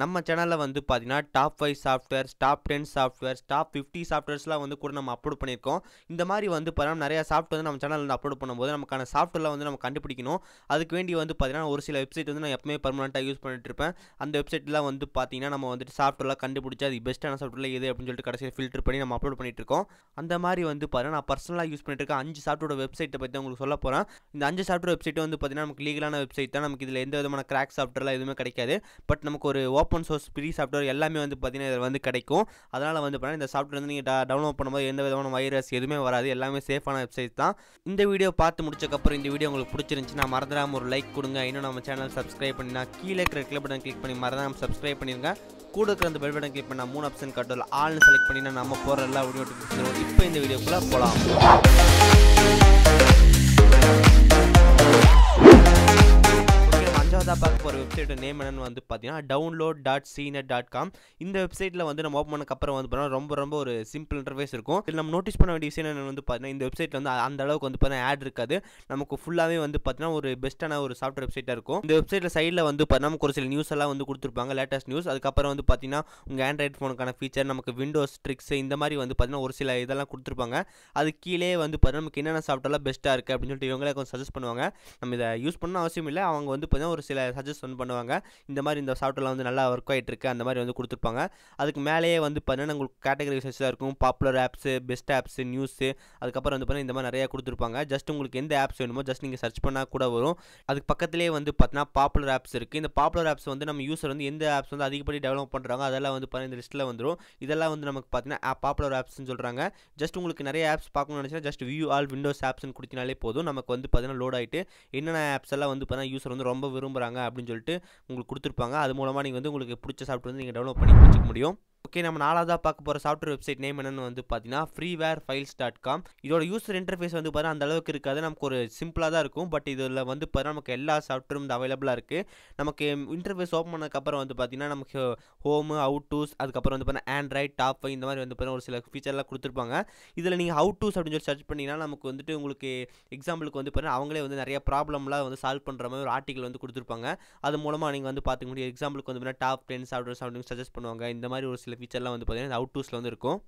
நம்ம சேனல்ல வந்து பாத்தீங்கன்னா top 5 softwares, top 10 softwares, top 50 சாஃப்ட்வேர்ஸ்லாம் வந்து கூட நம்ம அப்லோட் பண்ணியிருக்கோம். இந்த மாதிரி வந்து பாத்தீங்கன்னா நிறைய சாஃப்ட்வேர் வந்து நம்ம சேனல்ல வந்து அப்லோட் பண்ணும்போது நமக்கான சாஃப்ட்வேர்லாம் வந்து நம்ம கண்டுபிடிக்கணும். அதுக்கு வேண்டி வந்து பாத்தீங்கன்னா ஒரு சில வெப்சைட் வந்து நான் எப்பவுமே பெர்மனண்டா யூஸ் பண்ணிட்டு இருப்பேன். அந்த வெப்சைட்லாம் வந்து பாத்தீங்கன்னா நம்ம வந்துட்டு சாஃப்ட்வேர்லாம் கண்டுபிடிச்சு அது பெஸ்ட்டான சாஃப்ட்வேர் எது அப்படின்னு சொல்லிட்டு கடைசியில் ஃபில்டர் பண்ணி நம்ம அப்லோட் பண்ணிட்டு இருக்கோம். அந்த மாதிரி வந்து பாத்தீங்கன்னா நான் பர்சனலாக யூஸ் பண்ணிட்டு இருக்க 5 சாஃப்ட்வேர் வெப்சைட்டை பற்றி உங்களுக்கு சொல்ல போறேன். இந்த 5 சாஃப்ட்வேர் வெப்சைட் வந்து பாத்தீங்கன்னா நமக்கு லீகலான வெப்சைட் தான். நமக்கு இதில் எந்த விதமான கிராக் சாஃப்ட்வேர்லாம் எதுவுமே கிடைக்காது. பட் நமக்கு ஒரு ஓப்பன் சோர்ஸ் ஃப்ரீ சாஃப்ட்வேர் எல்லாமே வந்து பார்த்தீங்கன்னா இதில் வந்து கிடைக்கும். அதனால் வந்து பார்த்தீங்கன்னா இந்த சாஃப்ட்வேர் வந்து நீங்கள் டவுன்லோட் பண்ணும்போது எந்த விதமான வைரஸ் எதுவுமே வராது. எல்லாமே சேஃபான வெப்சைட் தான். இந்த வீடியோ பார்த்து முடிச்சக்கப்புறம் இந்த வீடியோ உங்களுக்கு பிடிச்சிருந்துச்சுன்னா மறந்துடாமல் ஒரு லைக் கொடுங்க. இன்னும் நம்ம சேனல் சப்ஸ்கிரைப் பண்ணினா கீழே இருக்கிற ரெட் பட்டன் கிளிக் பண்ணி மறந்துடாமல் சப்ஸ்கிரைப் பண்ணிடுங்க. கூட இருக்கிற அந்த பெல் பட்டன் கிளிக் பண்ணால் 3 ஆப்ஷன் காட்டும். ஆல்னு செலக்ட் பண்ணினா நம்ம போகிற எல்லா வீடியோ நோட்டிஃபிகேஷனும் இப்போ இந்த வீடியோக்குள்ளே போகலாம். அஞ்சாவதாக பார்க்க போகிற வெப்சைட் நேம் என்னென்னு வந்து பார்த்தீங்கன்னா download.cnet.com. இந்த வெப்சைட்டில் வந்து நம்ம ஓப்பன் பண்ணக்கப்புறம் வந்து பார்த்தீங்கன்னா ரொம்ப ஒரு சிம்பிள் இன்டர்ஃபேஸ் இருக்கும். இதில் நம்ம நோட்டீஸ் பண்ண வேண்டிய விஷயம் என்னென்னு வந்து பார்த்தீங்கன்னா இந்த வெப்சைட்டில் வந்து அந்த அளவுக்கு வந்து பார்த்தீங்கன்னா ஆட் இருக்காது. நமக்கு ஃபுல்லாகவே வந்து பார்த்தீங்கன்னா ஒரு பெஸ்ட்டான ஒரு சாஃப்ட்வேர் வெப்சைட்டாக இருக்கும். இந்த வெப்சைட்டில் சைடில் வந்து பார்த்தீங்கன்னா நமக்கு ஒரு சில நியூஸ் எல்லாம் வந்து கொடுத்துருப்பாங்க, லேட்டஸ்ட் நியூஸ். அதுக்கப்புறம் வந்து பார்த்தீங்கன்னா உங்கள் ஆண்ட்ராய்டு ஃபோனுக்கான ஃபீச்சர், நமக்கு விண்டோஸ் ட்ரிக்ஸ், இந்த மாதிரி வந்து பார்த்தீங்கன்னா ஒரு சில இதெல்லாம் கொடுத்துருப்பாங்க. அது கீழே வந்து பார்த்தீங்கன்னா நமக்கு என்னென்ன சாஃப்ட்வேர்லாம் பெஸ்ட்டாக இருக்குது அப்படின்னு சொல்லிட்டு இவங்களே கொஞ்சம் சஜஸ்ட் பண்ணுவாங்க. நம்ம இதை யூஸ் பண்ண அவசியம் இல்லை, அவங்க வந்து பார்த்தீங்கன்னா ஒரு சில சஜஸ்ட் பண்ணுவாங்க. இந்த மாதிரி இந்த சாஃப்ட்வேர்லாம் வந்து நல்லா ஒர்க் ஆகிட்டு இருக்கு அந்த மாதிரி வந்து கொடுத்துருப்பாங்க. அதுக்கு மேலேயே வந்து பார்த்தீங்கன்னா உங்களுக்கு கேட்டகரி சைஸாக இருக்கும். Popular apps, best apps, news, அதுக்கப்புறம் வந்து பார்த்தீங்கன்னா இந்த மாதிரி நிறையா கொடுத்துருப்பாங்க. ஜஸ்ட் உங்களுக்கு எந்த ஆப்ஸ் வேணுமோ ஜஸ்ட் நீங்கள் சர்ச் பண்ணால் கூட வரும். அதுக்கு பக்கத்துலேயே வந்து பார்த்தீங்கன்னா பாப்புலர் ஆப்ஸ் இருக்குது. இந்த பாப்புலர் ஆப்ஸ் வந்து நம்ம யூஸர் வந்து எந்த ஆப்ஸ் வந்து அதிகப்படி டெவலப் பண்ணுறாங்க அதெல்லாம் வந்து பார்த்தீங்கன்னா இந்த லிஸ்ட்டில் வந்துடும். இதெல்லாம் வந்து நமக்கு பார்த்தீங்கன்னா பாப்புலர் ஆப்ஸ்ன்னு சொல்கிறாங்க. ஜஸ்ட் உங்களுக்கு நிறைய ஆப்ஸ் பார்க்கணும்னு நினச்சிங்கன்னா ஜஸ்ட் வியூ ஆல் விண்டோஸ் ஆப்ஸ்ன்னு கொடுத்தினாலே போதும். நமக்கு வந்து பார்த்தீங்கன்னா லோட் ஆகிட்டு என்னென்ன ஆப்ஸ் எல்லாம் வந்து பார்த்தீங்கன்னா யூஸர் வந்து ரொம்ப விரும்புகிறாங்க அப்படின்னு சொல்லிட்டு உங்களுக்கு கொடுத்துருப்பாங்க. அது மூலமாக நீங்கள் வந்து உங்களுக்கு பிடிச்ச சாஃப்ட்வேர் வந்து நீங்கள் டெவலப் பண்ணி வச்சுக்க முடியும். ஓகே, நம்ம 4வதாக பார்க்க போகிற சாஃப்ட்வேர் வெப்சைட் நேம் என்னென்னு வந்து பார்த்தீங்கன்னா freewarefiles.com. இதோட யூஸர் இன்டர்ஃபேஸ் வந்து பார்த்தீங்கன்னா அந்த அளவுக்கு இருக்காது. நமக்கு ஒரு சிம்பிளாக தான் இருக்கும். பட் இதில் வந்து பார்த்தீங்கன்னா நமக்கு எல்லா சாஃப்ட்வேரும் வந்து அவைலபிளாக இருக்குது. நமக்கு இன்டர்ஃபேஸ் ஓப்பன் பண்ணக்கப்புறம் வந்து பார்த்தீங்கன்னா நமக்கு ஹோமு, அவுட் டூஸ், அதுக்கப்புறம் வந்து பார்த்தீங்கன்னா ஆண்ட்ராய்ட், டாப் 5, இந்த மாதிரி வந்து பார்த்தீங்கன்னா ஒரு சில ஃபீச்சர்லாம் கொடுத்துருப்பாங்க. இதில் நீங்கள் அவுட் டூஸ் அப்படின்னு சொல்லி சர்ச் பண்ணிங்கன்னா நமக்கு வந்துட்டு உங்களுக்கு எக்ஸாம்பிளுக்கு வந்து பார்த்தீங்கன்னா அவங்களே வந்து நிறைய ப்ராப்ளம்லாம் வந்து சால்வ் பண்ணுற மாதிரி ஒரு ஆர்டிக்கல் வந்து கொடுத்துருப்பாங்க. அது மூலமாக நீங்கள் வந்து பார்த்துக்க முடியும். எக்ஸாம்பிளுக்கு வந்து பார்த்தீங்கன்னா டாப் 10 சாஃப்ட்வேர்ஸ் அப்படின்னு சஜஸ்ட் பண்ணுவாங்க. இந்த மாதிரி ஒரு சில ஃபீச்சர்லாம் வந்து பார்த்தீங்கன்னா அவுட் டூஸில் வந்து இருக்கும்.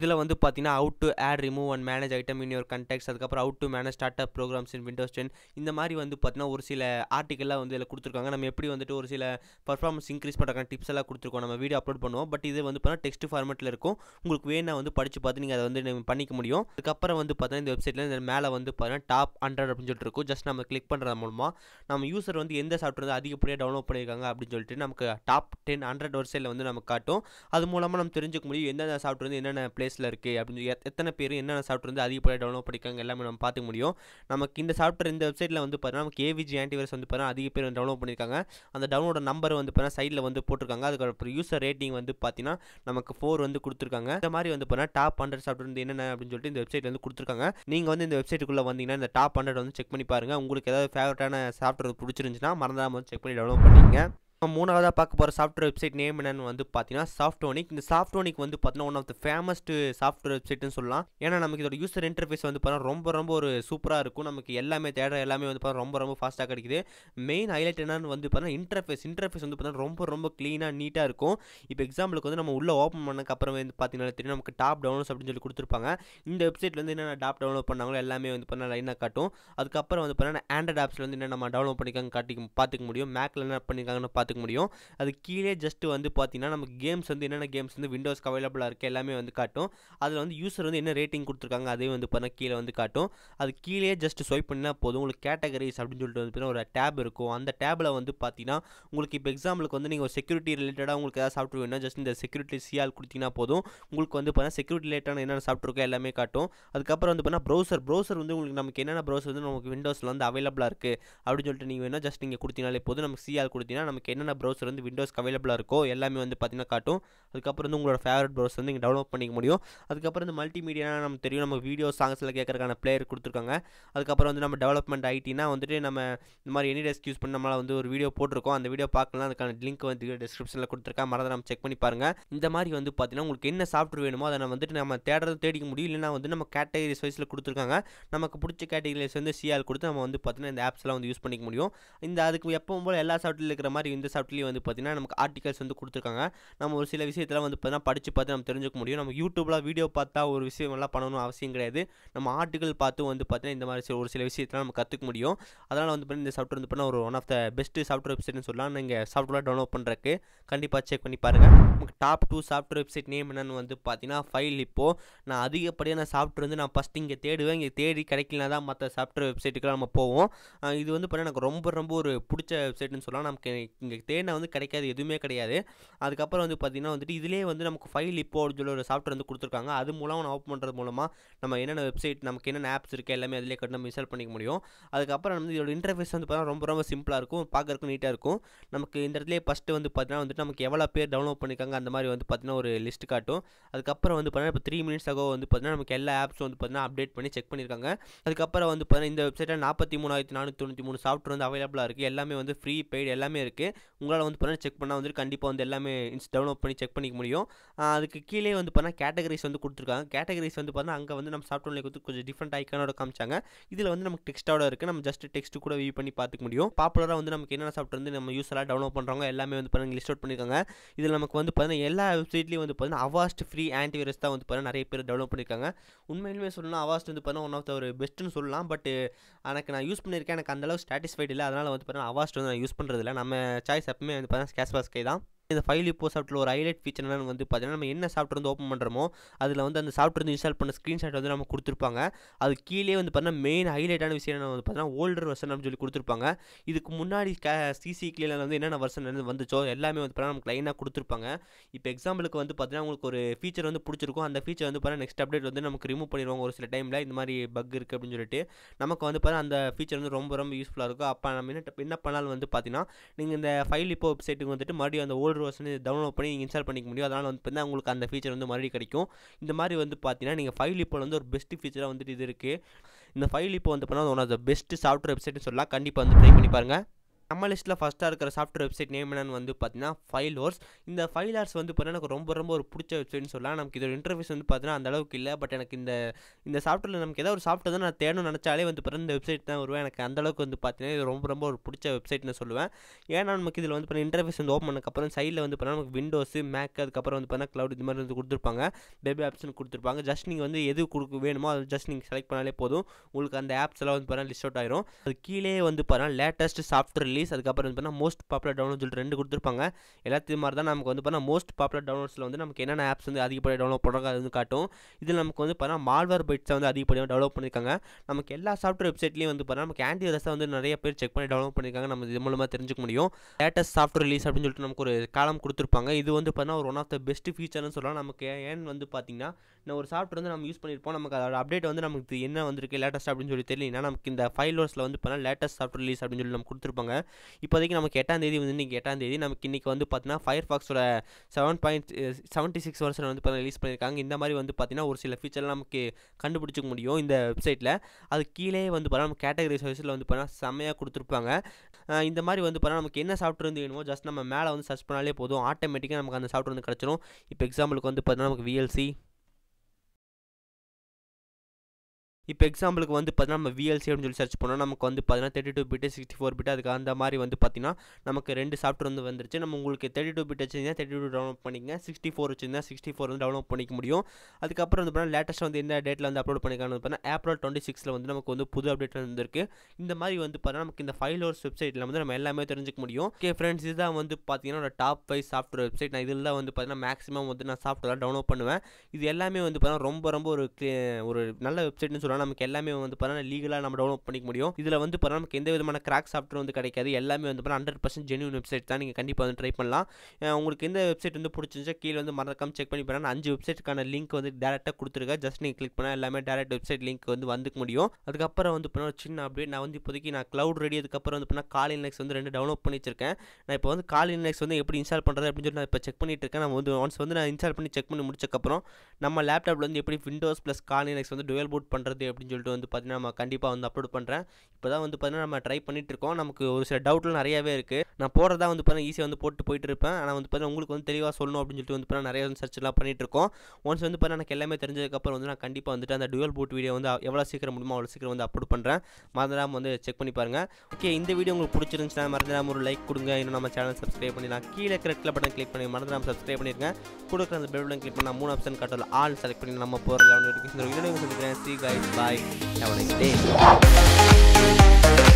இதில் வந்து பார்த்தீங்கன்னா how to add, remove and manage item in your contacts, அதுக்கப்புறம் how to manage startup programs in Windows 10, இந்த மாதிரி வந்து பார்த்தீங்கன்னா ஒரு சில ஆர்டிக்கெல்லாம் வந்து இதில் கொடுத்துருக்காங்க. நம்ம எப்படி வந்துட்டு ஒரு சில பர்ஃபார்மன்ஸ் இன்க்ரீஸ் பண்ணுறக்கான டிப்ஸ் எல்லாம் கொடுத்துருக்கோம். நம்ம வீடியோ அப்லோட் பண்ணுவோம். பட் இது வந்து பார்த்தீங்கன்னா டெக்ஸ்ட் ஃபார்மேட்டில் இருக்கும். உங்களுக்கு வேணா வந்து படித்து பார்த்து நீங்கள் அதை வந்து பண்ணிக்க முடியும். அதுக்கப்புறம் வந்து பார்த்தீங்கன்னா இந்த வெப்சைட்டில் இந்த மேலே வந்து பார்த்தீங்கன்னா டாப் 100 அப்படின்னு சொல்லிட்டு இருக்கும். ஜஸ்ட் நம்ம கிளிக் பண்ணுறது மூலமாக நம்ம யூஸர் வந்து எந்த சாஃப்ட்வேர் வந்து அதிகப்படியாக டவுன்லோட் பண்ணியிருக்காங்க அப்படின்னு சொல்லிட்டு நமக்கு டாப் 10 100 வரிசையில் வந்து நமக்கு காட்டும். அது மூலமாக நம்ம தெரிஞ்சுக்க முடியும் எந்தெந்த சாஃப்ட்வேர் வந்து என்னென்ன பிளே இருக்கு அப்படின்னு, எத்தனை பேர் என்னென்ன சாஃப்ட்வேர் வந்து அதிகப்படியாக டவுன்லோட் பண்ணிக்காங்க எல்லாமே நம்ம பார்த்துக்க முடியும். நமக்கு இந்த சாஃப்ட்வேர் இந்த வெப்சைட்டில் வந்து பார்த்தீங்கன்னா நமக்கு ஏவிஜி ஆன்டிவைரஸ் வந்து பார்த்தீங்கன்னா அதிக பேர் டவுன்லோட் பண்ணியிருக்காங்க. அந்த டவுன்லோட நம்பர் வந்து பார்த்தீங்கன்னா சைடில் வந்து போட்டிருக்காங்க. அதுக்கப்புறம் யூசர் ரேட்டிங் வந்து பார்த்தீங்கன்னா நமக்கு 4 வந்து கொடுத்துருக்காங்க. இந்த மாதிரி வந்து பார்த்தீங்கன்னா டாப் 100 சாஃப்ட்வேர் வந்து என்னென்ன அப்படின்னு சொல்லிட்டு இந்த வெப்சைட் வந்து கொடுத்துருக்காங்க. நீங்கள் வந்து இந்த வெப்சைட்டுக்குள்ளே வந்தீங்கன்னா இந்த டாப் 100 வந்து செக் பண்ணி பாருங்க. உங்களுக்கு ஏதாவது ஃபேவரட்டான சாஃப்ட்வேர் பிடிச்சிருந்துச்சுன்னா மறந்துடாம செக் பண்ணி டவுன்லோட் பண்ணிங்க. 3வதாக பார்க்க போகிற சாஃப்ட்வேர் வெப்சைட் நேம் என்னென்னு வந்து பார்த்தீங்கன்னா சாஃப்டோனிக். இந்த சாஃப்டோனிக் வந்து பார்த்தீங்கன்னா one of the famousest software வெப்சைட்னு சொல்லலாம். ஏன்னா நமக்கு இதோட யூசர் இன்டர்ஃபேஸ் வந்து பார்த்தீங்கன்னா ரொம்ப ஒரு சூப்பராக இருக்கும். நமக்கு எல்லாமே தேடுற எல்லாமே வந்து பார்த்தீங்கன்னா ரொம்ப ஃபாஸ்ட்டாக கிடைக்குது. மெயின் ஹைலைட் என்னென்னு வந்து பார்த்தீங்கன்னா இன்டர்ஃபேஸ் வந்து பார்த்தீங்கன்னா ரொம்ப க்ளீனாக நீட்டாக இருக்கும். இப்போ எக்ஸாம்பிளுக்கு வந்து நம்ம உள்ளே ஓப்பன் பண்ணக்கப்புறம் வந்து பார்த்தீங்கன்னா தெரியும் நமக்கு டாப் டவுன்லோட்ஸ் அப்படின்னு சொல்லி கொடுத்துருப்பாங்க. இந்த வெப்சைட்டில் வந்து என்னென்ன டாப் டவுன்லோட் பண்ணாங்களோ எல்லாமே வந்து பார்த்தீங்கன்னா லைனாக காட்டும். அதுக்கப்புறம் வந்து பார்த்தீங்கன்னா ஆண்ட்ராய்ட் ஆப்ஸில் வந்து என்ன நம்ம டவுன்லோட் பண்ணிக்காங்க பார்த்துக்க முடியும். மேக்கில் என்ன பண்ணியிருக்காங்கன்னு முடியும். அது கீழே ஜஸ்ட் வந்து பார்த்தீங்கன்னா நமக்கு கேம்ஸ் வந்து என்னென்ன கேம்ஸ் வந்து விண்டோஸ்க்கு அவைலபிளாக இருக்குது எல்லாமே வந்து காட்டும். அதில் வந்து யூஸர் வந்து என்ன ரேட்டிங் கொடுத்துருக்காங்க அதே வந்து பார்த்தீங்கன்னா கீழே வந்து காட்டும். அது கீழே ஜஸ்ட் ஸ்வைப் பண்ணால் போதும். உங்களுக்கு கேட்டகரிஸ் அப்படின்னு சொல்லிட்டு வந்து ஒரு டேப் இருக்கும். அந்த டேபில் வந்து பார்த்தீங்கன்னா உங்களுக்கு இப்போ எக்ஸாம்பிளுக்கு வந்து நீங்கள் செக்யூரிட்டி ரிலேட்டடாக உங்களுக்கு ஏதாவது சாஃப்ட்வேர் வேணும்னா ஜஸ்ட் இந்த செக்யூரிட்டி சிஆல் கொடுத்தீங்கன்னா போதும். உங்களுக்கு வந்து பார்த்தீங்கன்னா செக்யூரிட்டி ரிலேட்டான என்னென்ன சாஃப்ட்வேர் இருக்கோ எல்லாமே காட்டும். அதுக்கப்புறம் வந்து பார்த்தீங்கன்னா ப்ரௌசர் வந்து உங்களுக்கு நமக்கு என்னென்ன ப்ரௌசர் வந்து நமக்கு விண்டோஸில் வந்து அவைலபிளாக இருக்குது அப்படின்னு சொல்லிட்டு நீங்கள் வேணால் ஜஸ்ட் நீங்கள் கொடுத்தீங்கனாலே போதும். நமக்கு சிஆல் கொடுத்தீங்கன்னா நமக்கு என்னென்ன ப்ரௌசர் வந்து விண்டோஸ்க்கு அவைலபிளாக இருக்கோ எல்லாமே வந்து பார்த்தீங்கன்னா காட்டும். அதுக்கப்புறம் வந்து உங்களோட ஃபேவரட் ப்ரௌசர் வந்து நீங்கள் டவுன்லோட் பண்ணிக்க முடியும். அதுக்கப்புறம் இந்த மல்டிமீடியா நம்ம தெரியும் நம்ம வீடியோ சாங்ஸில் கேட்கறக்கான பிளேயர் கொடுத்துருக்காங்க. அதுக்கப்புறம் வந்து நம்ம டெவலப்மெண்ட் ஐடினா வந்துட்டு நம்ம இந்த மாதிரி எனி டெஸ்க் யூஸ் பண்ணி நம்மளால் வந்து ஒரு வீடியோ போட்டிருக்கோம். அந்த வீடியோ பார்க்கலாம். அதுக்கான லிங்க் வந்து டிஸ்கிரிப்ஷனில் கொடுத்துருக்கேன். மறந்து நம்ம செக் பண்ணி பாருங்கள். இந்த மாதிரி வந்து பார்த்தீங்கன்னா உங்களுக்கு என்ன சாஃப்ட்வேர் வேணுமோ அதை நம்ம வந்துட்டு நம்ம தேடுறது தேடிக்க முடியும். இல்லைனா வந்து நம்ம கேட்டகரிஸ் வைஸில் கொடுத்துருக்காங்க. நமக்கு பிடிச்ச கேட்டகரிஸ் வந்து சிஆல் கொடுத்து நம்ம வந்து பார்த்தீங்கன்னா இந்த ஆப்ஸ்லாம் வந்து யூஸ் பண்ணிக்க முடியும். இந்த அதுக்கு எப்பவும் போல் எல்லா சாஃப்ட்வேரில் இருக்கிற மாதிரி இந்த இந்த சாப்ட்வேர்ல வந்து பாத்தீனா நமக்கு ஆர்டிகல்ஸ் வந்து கொடுத்திருக்காங்க நாம ஒரு சில விஷயத்தலாம் வந்து பாத்தீனா படிச்சு பார்த்து நாம தெரிஞ்சுக்க முடியும் நம்ம YouTubeல வீடியோ பார்த்தா ஒரு விஷயம் எல்லாம் பண்ணனும் அவசியம் கிடையாது நம்ம ஆர்டிகல் பார்த்து வந்து பாத்தீனா இந்த மாதிரி ஒரு சில விஷயத்தலாம் நம்ம கத்துக்க முடியும் அதனால வந்து பாத்தீனா இந்த சாப்ட்வேர் வந்து பாத்தீனா ஒரு one of the best software வெப்சைட்னு சொல்லலாம் நீங்க சாப்ட்வேர் டவுன்லோட் பண்றதுக்கு கண்டிப்பா செக் பண்ணி பாருங்க நமக்கு டாப் 2 சாப்ட்வேர் வெப்சைட் நேம் என்னன்னு வந்து பாத்தீனா ஃபைல் இப்போ நான் அதிகப்படியான சாப்ட்வேர் வந்து நான் ஃபர்ஸ்ட் இங்க தேடுவேன் இங்க தேடி கிடைக்கலனா தான் மத்த சாப்ட்வேர் வெப்சைட்டுக்கு நாம போவோம் இது வந்து பாத்தீனா எனக்கு ரொம்ப ஒரு புடிச்ச வெப்சைட் னு சொல்லலாம் நமக்கு இங்க தேடனா வந்து கிடைக்காது எதுமே கிடையாது அதுக்கு அப்புறம் வந்து பாத்தீனா வந்து இதுலயே வந்து நமக்கு ஃபைல் இப்போ அப்படிங்கிற ஒரு சாப்ட்வேர் வந்து கொடுத்திருக்காங்க அது மூலமா நான் ஓபன் பண்றது மூலமா நம்ம என்னென்ன வெப்சைட் நமக்கு என்னென்ன ஆப்ஸ் இருக்கு எல்லாமே அதுலயே கட் நம்ம இன்ஸ்டால் பண்ணிக்க முடியும் அதுக்கு அப்புறம் வந்து இதோட இன்டர்ஃபேஸ் வந்து பாத்தீனா ரொம்ப சிம்பிளா இருக்கும் பார்க்கறதுக்கு நீட்டா இருக்கும் நமக்கு இந்த இடத்துலயே ஃபர்ஸ்ட் வந்து பாத்தீனா வந்து நமக்கு எவ்வளவு பேர் டவுன்லோட் பண்ணிருக்காங்க அந்த மாதிரி வந்து பாத்தீனா ஒரு லிஸ்ட் காட்டும் அதுக்கு அப்புறம் வந்து பாத்தீனா இப்ப 3 minutes ago வந்து பாத்தீனா நமக்கு எல்லா ஆப்ஸ் வந்து பாத்தீனா அப்டேட் பண்ணி செக் பண்ணிருக்காங்க அதுக்கு அப்புறம் வந்து பாத்தீனா இந்த வெப்சைட்ல 43493 சாப்ட்வேர் வந்து அவேலபிளா இருக்கு எல்லாமே வந்து ஃப்ரீ பெய்ட் எல்லாமே இருக்கு உங்களால வந்து பாத்தீனா செக் பண்ணா வந்து கண்டிப்பா வந்து எல்லாமே டவுன்லோட் பண்ணி செக் பண்ணிக்க முடியும் அதுக்கு கீழே வந்து பாத்தீனா கேட்டகரிஸ் வந்து கொடுத்திருக்காங்க கேட்டகரிஸ் வந்து பாத்தீனா அங்க வந்து நம்ம சாப்ட்வேர்ல வந்து கொஞ்சம் டிஃபரண்ட் ஐகானோட காமிச்சாங்க இதுல வந்து நமக்கு டெக்ஸ்டோட இருக்கு நம்ம ஜஸ்ட் டெக்ஸ்ட் கூட வியூ பண்ணி பார்த்துக்க முடியும் பாப்புலரா வந்து நமக்கு என்னென்ன சாப்ட்வேர் வந்து நம்ம யூஸ்லா டவுன்லோட் பண்றவங்க எல்லாமே வந்து பாத்தீனா லிஸ்ட் அவுட் பண்ணிருக்காங்க இதுல நமக்கு வந்து பாத்தீனா எல்லா வெப்சைட்லயும் வந்து பாத்தீனா அவாஸ்ட் ஃப்ரீ ஆன்டிவைரஸ் தான் வந்து பாத்தீனா நிறைய பேர் டவுன்லோட் பண்ணிருக்காங்க உண்மையிலேயே சொல்லணும் அவாஸ்ட் வந்து பாத்தீனா ஒன் ஆஃப் தி ஒரு பெஸ்ட்னு சொல்லலாம் பட் எனக்கு நான் யூஸ் பண்ணிருக்கேன் எனக்கு அந்த அளவுக்கு satisfied இல்ல அதனால வந்து பாத்தீனா அவாஸ்ட் வந்து நான் யூஸ் பண்றது இல்ல நம்ம சாய்ஸ் எப்பமே வந்து பாத்தீனா ஸ்கேஸ்பாஸ்கே தான் இந்த ஃபைல் இப்போ சாப்ட்வேர்ல ஒரு ஹைலைட் ஃபீச்சர் என்னன்னு வந்து பாத்தீனா நம்ம என்ன சாப்ட்வேர் வந்து ஓபன் பண்றோமோ அதுல வந்து அந்த சாப்ட்வேர் வந்து இன்ஸ்டால் பண்ண ஸ்கிரீன்ஷாட் வந்து நம்ம கொடுத்திருப்பாங்க அது கீழே வந்து பாத்தீனா மெயின் ஹைலைட்டான விஷயம் என்ன வந்து பாத்தீனா ஓல்டர் வெர்ஷன் அப்படி சொல்லி கொடுத்திருப்பாங்க இதுக்கு முன்னாடி சிசி கீழ வந்து என்னென்ன வெர்ஷன் வந்துச்சோ எல்லாமே வந்து பாத்தீனா நமக்கு லைனா கொடுத்திருப்பாங்க இப்போ எக்ஸாம்பிளுக்கு வந்து பாத்தீனா உங்களுக்கு ஒரு ஃபீச்சர் வந்து பிடிச்சிருக்கும் அந்த ஃபீச்சர் வந்து பாத்தீனா நெக்ஸ்ட் அப்டேட் வந்து நமக்கு ரிமூவ் பண்ணிடுவாங்க ஒரு சில டைம்ல இந்த மாதிரி பக் இருக்கு அப்படினு சொல்லிட்டு நமக்கு வந்து பாத்தீனா அந்த ஃபீச்சர் வந்து ரொம்ப யூஸ்ஃபுல்லா இருக்கும் அப்ப நம்ம என்ன பண்ணாலும் வந்து பாத்தீனா நீங்க இந்த ஃபைல் இப்போ வெப்சைட்டுக்கு வந்துட்டு மறுபடியும் அந்த ஓல்டர் வெர்ஷன் டவுன்லோட் பண்ணி நீங்க இன்ஸ்டால் பண்ணிக்க முடியும் அதனால வந்து பார்த்தீனா உங்களுக்கு அந்த ஃபீச்சர் வந்து மறுபடியும் கிடைக்கும் இந்த மாதிரி வந்து பார்த்தீனா நீங்க ஃபைல் இப்போ வந்து ஒரு பெஸ்ட் ஃபீச்சரா வந்துட்டு இது இருக்கு இந்த ஃபைல் இப்போ வந்து பார்த்தீனா one of the best software வெப்சைட்னு சொல்லலாம் கண்டிப்பா வந்து ட்ரை பண்ணி பாருங்க நம்ம லிஸ்ட்டில் ஃபஸ்ட்டாக இருக்கிற சாஃப்ட்வேர் வெப்சைட் நேம் என்னன்னு வந்து பார்த்தீங்கன்னா FileHorse இந்த FileHorse வந்து பார்த்தீங்கன்னா எனக்கு ரொம்ப ஒரு பிடிச்ச வெப்சைட்னு சொல்லலாம் நமக்கு இதோட இன்டர்ஃபேஸ் வந்து பார்த்தீங்கன்னா அந்த அளவுக்கு இல்லை பட் எனக்கு இந்த சாஃப்ட்வேரில் நமக்கு ஏதாவது ஒரு சாஃப்ட்வேர் தான் நான் தேடணும்னு நினச்சாலே வந்து பார்த்தீங்கன்னா இந்த வெப்சைட் தான் வருவேன் எனக்கு அந்தளவுக்கு வந்து பார்த்தீங்கன்னா இது ரொம்ப ஒரு பிடிச்ச வெப்சைட்னு சொல்லுவேன் ஏன்னா நமக்கு இதில் வந்து பார்த்தீங்கன்னா இன்டர்ஃபேஸ் வந்து ஓப்பன் பண்ணக்கப்புறம் சைடில் வந்து பார்த்தீங்கன்னா நமக்கு விண்டோஸு மேக் அதுக்கப்புறம் வந்து பார்த்தீங்கன்னா க்ளவுட் இது மாதிரி வந்து கொடுத்துருப்பாங்க வெப் ஆப்ஷன் கொடுத்துருப்பாங்க ஜஸ்ட் நீங்கள் வந்து எது கொடுக்க வேணுமோ அது ஜஸ்ட் நீங்கள் செலக்ட் பண்ணாலே போதும் உங்களுக்கு அந்த ஆப்ஸ் எல்லாம் வந்து பார்த்தீங்கன்னா லிஸ்ட் அவுட் ஆயிரும் அது கீழே வந்து பார்த்தீங்கன்னா லேட்டஸ்ட் சாஃப்ட்வேர் அதுக்கப்புறம் வந்து மோஸ்ட் பாப்புலர் டவுன்லோட் சொல்லிட்டு 2 கொடுத்திருப்பாங்க எல்லாத்தையும் மாதிரி தான் நமக்கு வந்து மோஸ்ட் பாப்புலர் டவுன்லோட்ஸ்ல வந்து நமக்கு என்னென்ன ஆப்ஸ் வந்து அதிகப்படியாக டவுன்லோட் பண்ணுறாங்க அது வந்து காட்டும் இதில் நமக்கு வந்து Malwarebytes வந்து அதிகப்படியாக டவுன்லோட் பண்ணியிருக்காங்க நமக்கு எல்லா சாஃப்ட்வேர் வெப்சைட்லேயும் வந்து நமக்கு ஆன்டிவைரஸ் வந்து நிறைய பேர் செக் பண்ணி டவுன்லோட் பண்ணியிருக்காங்க நம்ம இது மூலமாக தெரிஞ்சுக்க முடியும் லேட்டஸ்ட் சாஃப்ட்வேர் ரிலீஸ் அப்படின்னு சொல்லிட்டு நமக்கு ஒரு காலம் கொடுத்திருப்பாங்க இது வந்து ஒரு ஒன் ஆஃப் தி பெஸ்ட் ஃபீச்சர்னு சொல்லலாம் நமக்கு ஏன் வந்து பார்த்தீங்கன்னா ஒரு சாஃப்ட்வேர் வந்து நம்ம யூஸ் பண்ணியிருப்போம் நமக்கு அதோட அப்டேட் வந்து நமக்கு என்ன வந்திருக்கு லேட்டஸ்ட் அப்படின்னு சொல்லி தெரியலனா நமக்கு இந்த FileHorseல வந்து லேட்டஸ்ட் சாஃப்ட்வேர் ரிலீஸ் அப்படின்னு சொல்லி நம்ம கொடுத்திருப்பாங்க இப்போதைக்கு நமக்கு 8 தேதி வந்து இன்னைக்கு 8 தேதி நமக்கு இன்னைக்கு வந்து பார்த்தீங்கன்னா ஃபயர்ஃபாக்ஸோட 7.76 வெர்ஷன் வந்து ரிலீஸ் பண்ணியிருக்காங்க இந்த மாதிரி வந்து பார்த்தீங்கன்னா ஒரு சில ஃபீச்சர்லாம் நமக்கு கண்டுபிடிச்சிக்க முடியும் இந்த வெப்சைட்டில் அது கீழே வந்து பார்த்தா நம்ம கேட்டகரி சர்வீஸில் வந்து பார்த்தா செம்மையாக கொடுத்துருப்பாங்க இந்த மாதிரி வந்து பார்த்தா நமக்கு என்ன சாஃப்ட்வேர் வந்து வேணுமோ ஜஸ்ட் நம்ம மேலே வந்து சர்ச் பண்ணாலே போதும் ஆட்டோமேட்டிக்காக நமக்கு அந்த சாஃப்ட்வேர் வந்து கிடச்சிடும் இப்போ எக்ஸாம்பிளுக்கு வந்து பார்த்தீங்கன்னா நமக்கு VLC இப்போ எக்ஸாம்பிளுக்கு வந்து பார்த்தீங்கன்னா நம்ம VLC அப்படின்னு சொல்லி சர்ச் பண்ணோம் நமக்கு வந்து பார்த்தீங்கன்னா 32 பிட்டு 64 பிட்டு அதுக்கு அந்த மாதிரி வந்து பார்த்தீங்கன்னா நமக்கு 2 சாஃப்ட்வேர் வந்து வந்துருச்சு நம்ம உங்களுக்கு 32 பிட் வச்சுருந்தா 32 டவுன்லோட் பண்ணிக்கங்க 64 வச்சுருந்தா 64 வந்து டவுன்லோட் பண்ணிக்க முடியும் அதுக்கப்புறம் வந்து பார்த்தீங்கன்னா லேட்டஸ்ட்டாக வந்து எந்த டேட்டில் வந்து அப்லோட் பண்ணிக்கானு பார்த்தீங்கன்னா ஏப்ரல் 26ல் வந்து நமக்கு வந்து புது அப்டேட் வந்துருக்கு இந்த மாதிரி வந்து பார்த்தீங்கன்னா நமக்கு இந்த FileHorse வெப்சைட்டில் வந்து நம்ம எல்லாமே தெரிஞ்சுக்க முடியும் ஓகே ஃப்ரெண்ட்ஸ் இதுதான் வந்து பார்த்தீங்கன்னா டாப் 5 சாஃப்ட்வேர் வெப்சைட் நான் இதில் தான் வந்து பார்த்தீங்கன்னா மேக்ஸிமம் வந்து நான் சாஃப்ட்வேர் டவுன்லோட் பண்ணுவேன் இது எல்லாமே வந்து பார்த்தீங்கன்னா ரொம்ப ஒரு நல்ல வெப்சைட்னு சொல்லுவேன் நமக்கு எல்லாமே வந்து பாத்தீனா லீகலா நம்ம டவுன்லோட் பண்ணிக்க முடியும் இதுல வந்து பாத்தீனா நமக்கு எந்த விதமான கிராக் சாஃப்ட்வேர் வந்து கிடைக்காது எல்லாமே வந்து பாத்தீனா 100% ஜென்யூன் வெப்சைட் தான் நீங்க கண்டிப்பா வந்து ட்ரை பண்ணலாம் உங்களுக்கு எந்த வெப்சைட் வந்து பிடிச்சிருந்தா கீழ வந்து மறக்காம செக் பண்ணி பாருங்க 5 வெப்சைட்கான லிங்க் வந்து டைரக்ட்டா கொடுத்திருக்கேன் ஜஸ்ட் நீங்க கிளிக் பண்ணா எல்லாமே டைரக்ட் வெப்சைட் லிங்க் வந்து வந்துக்க முடியும் அதுக்கு அப்புறம் வந்து பாத்தீனா ஒரு சின்ன அப்டேட் நான் வந்து இப்போதைக்கு நான் கிளவுட் ரெடி அதுக்கு அப்புறம் வந்து பாத்தீனா காலினெக்ஸ் வந்து 2 டவுன்லோட் பண்ணி வச்சிருக்கேன் நான் இப்போ வந்து காலினெக்ஸ் வந்து எப்படி இன்ஸ்டால் பண்றது அப்படினு சொல்லி நான் இப்போ செக் பண்ணிட்டு இருக்கேன் நம்ம வந்து ஒன்ஸ் வந்து நான் இன்ஸ்டால் பண்ணி செக் பண்ணி முடிச்சக்கப்புறம் நம்ம லேப்டாப்ல வந்து எப்படி விண்டோஸ் + காலினெக்ஸ் வந்து டூயல் பூட் பண்றது அப்படினு சொல்லிட்டு வந்து பாத்தீனா நான் கண்டிப்பா வந்து அப்லோட் பண்றேன் இப்போதான் வந்து பாத்தீனா நம்ம ட்ரை பண்ணிட்டு இருக்கோம் நமக்கு ஒரு சில டவுட்லாம் நிறையவே இருக்கு நான் போறதா வந்து பாத்தீனா ஈஸியா வந்து போட்டு போயிட்டு இருப்பேன் ஆனா வந்து பாத்தீனா உங்களுக்கு வந்து தெளிவா சொல்லணும் அப்படினு சொல்லிட்டு வந்து பாத்தீனா நிறைய வந்து சர்ச்லாம் பண்ணிட்டு இருக்கோம் ஒன்ஸ் வந்து பாத்தீனா எனக்கு எல்லாமே தெரிஞ்சதுக்கு அப்புறம் வந்து நான் கண்டிப்பா வந்து அந்த டூயல் பூட் வீடியோ வந்து எவ்வளவு சீக்கிரம் முடியுமோ அவ்வளவு சீக்கிரம் வந்து அப்லோட் பண்றேன் மறந்துடாம வந்து செக் பண்ணி பாருங்க ஓகே இந்த வீடியோ உங்களுக்கு பிடிச்சிருந்துச்சுனா மறந்துடாம ஒரு லைக் கொடுங்க இன்னும் நம்ம சேனலை சப்ஸ்கிரைப் பண்ணினா கீழ ரெட் கலர் பட்டன் கிளிக் பண்ணி மறந்துடாம சப்ஸ்கிரைப் பண்ணிருங்க கூட இருக்கிற அந்த பெல் பட்டன் கிளிக் பண்ணா மூணு ஆப்ஷன் காட்டல ஆல் செலக்ட் பண்ணி நம்ம போற லெவல் நோட்டிஃபிகேஷன் வரும். இதோ உங்களுக்கு சொல்லிக்கிறேன். See guys, bye. Have a nice day.